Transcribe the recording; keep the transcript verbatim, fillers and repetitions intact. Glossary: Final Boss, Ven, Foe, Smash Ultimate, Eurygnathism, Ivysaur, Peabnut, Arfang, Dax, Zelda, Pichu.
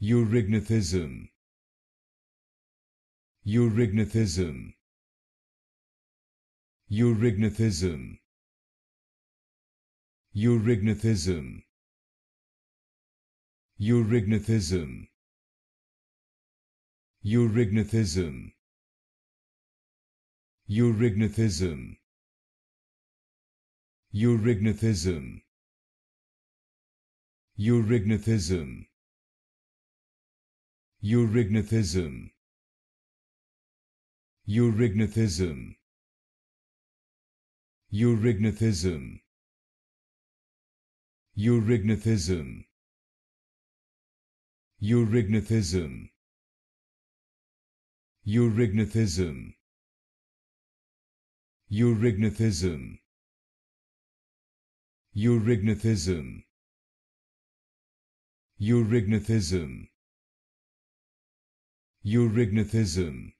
Eurygnathism. Eurygnathism. Eurygnathism. Eurygnathism. Eurygnathism. Eurygnathism. Eurygnathism. Eurygnathism. Eurygnathism. Eurygnathism. Eurygnathism. Eurygnathism. Eurygnathism. Eurygnathism. Eurygnathism. Eurygnathism. Eurygnathism. Eurygnathism. Eurygnathism.